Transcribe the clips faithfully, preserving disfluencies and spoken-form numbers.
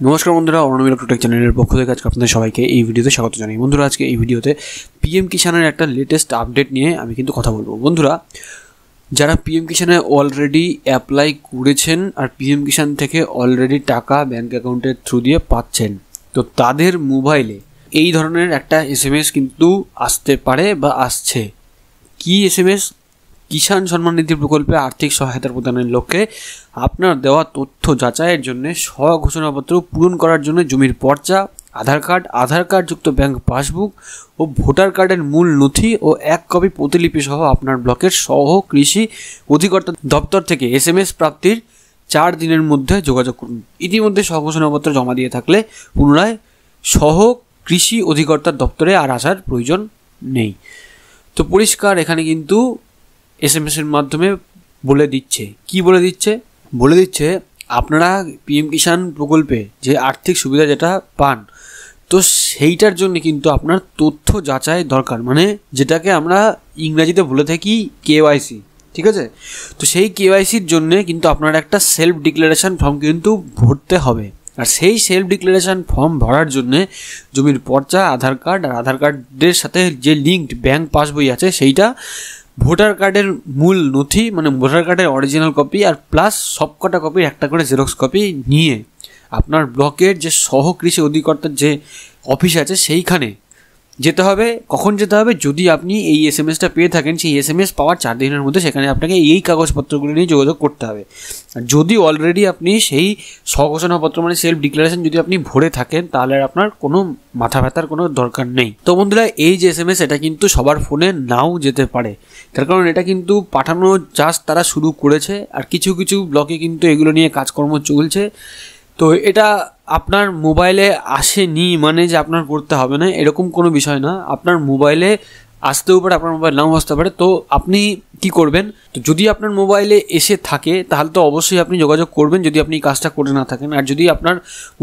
नमस्कार बंधुरा Arnav take channel पक्ष से आज अपन सबाई के भिडियोते स्वागत जानाई। बंधुरा आज के भिडियोते पीएम किसानेर एक लेटेस्ट आपडेट निये आमि किन्तु कथा बोलबो। बंधुरा যারা পিএম কিষানে অলরেডি অ্যাপ্লাই করেছেন আর পিএম কিষান থেকে অলরেডি টাকা ব্যাংক অ্যাকাউন্টের থ্রু দিয়ে পাচ্ছেন, তো তাদের মোবাইলে এই ধরনের একটা এসএমএস কিন্তু আসতে পারে বা আসছে। কি এসএমএস? কিষাণ সম্মান নিধি প্রকল্পে আর্থিক সহায়তা প্রদানের লক্ষ্যে আপনার দেওয়া তথ্য যাচাইয়ের জন্য স্বঘোষণাপত্র পূরণ করার জন্য জমির পর্চা, আধার কার্ড, আধার কার্ডযুক্ত ব্যাংক পাসবুক ও ভোটার কার্ডের মূল নথি ও এক কপি প্রতিলিপি সহ আপনার ব্লকের সহ কৃষি অধিকর্তা দপ্তর থেকে এসএমএস প্রাপ্তির চার দিনের মধ্যে যোগাযোগ করুন। ইতিমধ্যে স্বঘোষণাপত্র জমা দিয়ে থাকলে পুনরায় সহ কৃষি অধিকর্তা দপ্তরে আর আসার প্রয়োজন নেই। তো পরিষ্কার এখানে কিন্তু এসএমএস এর মাধ্যমে বলে দিচ্ছে। কি বলে দিচ্ছে? বলে দিচ্ছে আপনারা পিএম কিষাণ প্রকল্পে যে আর্থিক সুবিধা যেটা পান, তো সেইটার জন্য কিন্তু আপনার তথ্য যাচাই দরকার, মানে যেটাকে আমরা ইংরেজিতে বলে থাকি কেওয়াইসি, ঠিক আছে? তো সেই কেওয়াইসির জন্য কিন্তু আপনার একটা সেলফ ডিক্লারেশন ফর্ম কিন্তু ভরতে হবে। আর সেই সেলফ ডিক্লারেশন ফর্ম ভরার জন্য জমির পর্চা, আধার কার্ড আর আধার কার্ডের সাথে যে লিঙ্কড ব্যাংক পাসবই আছে সেইটা, ভোটার কার্ডের মূল নথি মানে ভোটার কার্ডের অরিজিনাল কপি আর প্লাস সবকটা কপির একটা করে জেরক্স কপি নিয়ে আপনার ব্লকের যে সহ কৃষি অধিকর্তার যে অফিস আছে সেইখানে যেতে হবে। কখন যেতে হবে? যদি আপনি এই এস এম এসটা পেয়ে থাকেন, সেই এস এম এস পাওয়ার চার দিনের মধ্যে সেখানে আপনাকে এই কাগজপত্রগুলি নিয়ে যোগাযোগ করতে হবে। আর যদি অলরেডি আপনি সেই স্বঘোষণাপত্র মানে সেলফ ডিক্লারেশন যদি আপনি ভরে থাকেন তাহলে আপনার কোনো মাথা ব্যথার কোনো দরকার নেই। তো বন্ধুরা এই যে এস এম এস, এটা কিন্তু সবার ফোনে নাও যেতে পারে, তার কারণ এটা কিন্তু পাঠানো চাষ তারা শুরু করেছে আর কিছু কিছু ব্লকে কিন্তু এগুলো নিয়ে কাজকর্ম চলছে। তো এটা আপনার মোবাইলে আসেনি মানে যে আপনার করতে হবে না এরকম কোনো বিষয় না, আপনার মোবাইলে আসতেও পারে, আপনার মোবাইল নাও আসতে পারে। তো আপনি কি করবেন? তো যদি আপনার মোবাইলে এসে থাকে তাহলে তো অবশ্যই আপনি যোগাযোগ করবেন যদি আপনি এই কাজটা করে না থাকেন। আর যদি আপনার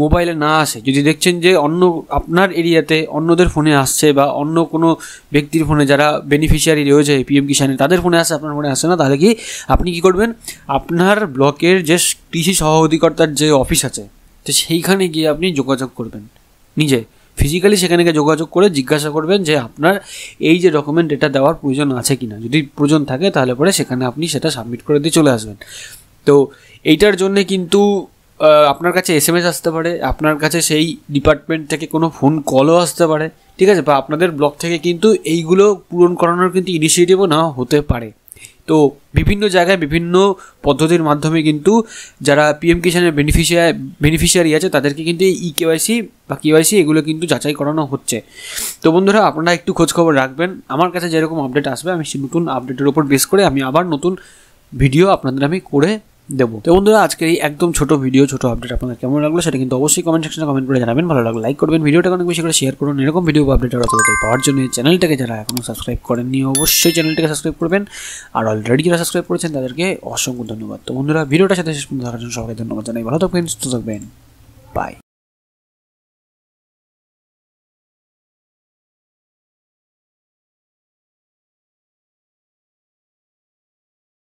মোবাইলে না আসে, যদি দেখছেন যে অন্য আপনার এরিয়াতে অন্যদের ফোনে আসছে বা অন্য কোনো ব্যক্তির ফোনে যারা বেনিফিশিয়ারি রয়েছে পিএম কিষানে তাদের ফোনে আসে, আপনার ফোনে আসে না, তাহলে কি আপনি কী করবেন? আপনার ব্লকের যে কৃষি সহ অধিকর্তার যে অফিস আছে তো সেইখানে গিয়ে আপনি যোগাযোগ করবেন, নিজে ফিজিক্যালি সেখানে গিয়ে যোগাযোগ করে জিজ্ঞাসা করবেন যে আপনার এই যে ডকুমেন্ট এটা দেওয়ার প্রয়োজন আছে কি না। যদি প্রয়োজন থাকে তাহলে পরে সেখানে আপনি সেটা সাবমিট করে দিয়ে চলে আসবেন। তো এইটার জন্যে কিন্তু আপনার কাছে এস এম এস আসতে পারে, আপনার কাছে সেই ডিপার্টমেন্ট থেকে কোনো ফোন কলও আসতে পারে, ঠিক আছে? বা আপনাদের ব্লক থেকে কিন্তু এইগুলো পূরণ করানোর কিন্তু ইনিশিয়েটিভও নেওয়া হতে পারে। তো বিভিন্ন জায়গায় বিভিন্ন পদ্ধতির মাধ্যমে কিন্তু যারা পিএম কিষানের বেনিফিশিয়া বেনিফিশিয়ারি আছে তাদেরকে কিন্তু এই ই কেওয়াইসি বা কেওয়াইসি এগুলো কিন্তু যাচাই করানো হচ্ছে। তো বন্ধুরা আপনারা একটু খোঁজখবর রাখবেন, আমার কাছে যেরকম আপডেট আসবে আমি সেই নতুন আপডেটের উপর বেস করে আমি আবার নতুন ভিডিও আপনাদের আমি করে দেবো। তো বন্ধুরা আজকের এই একদম ছোটো ভিডিও, ছোটো আপডেট আপনাদের কেমন লাগলো সেটা কিন্তু অবশ্যই কমেন্ট সেকশনে কমেন্ট করে জানাবেন। ভালো লাগলো লাইক করবেন, ভিডিওটা অনেক বেশি করে শেয়ার করুন। এরকম ভিডিও আপডেট আরও তাড়াতাড়ি পাওয়ার জন্য চ্যানেলটাকে যারা এখনও সাবস্ক্রাইব করেননি অবশ্যই চ্যানেলটাকে সাবস্ক্রাইব করবেন। আর অলরেডি যারা সাবস্ক্রাইব করেছেন তাদেরকে অসংখ্য ধন্যবাদ। তো বন্ধুরা ভিডিওটার সাথে শেষ পর্যন্ত দেখার জন্য সবাইকে ধন্যবাদ জানাই। ভালো থাকবেন, সুস্থ থাকবেন, বাই।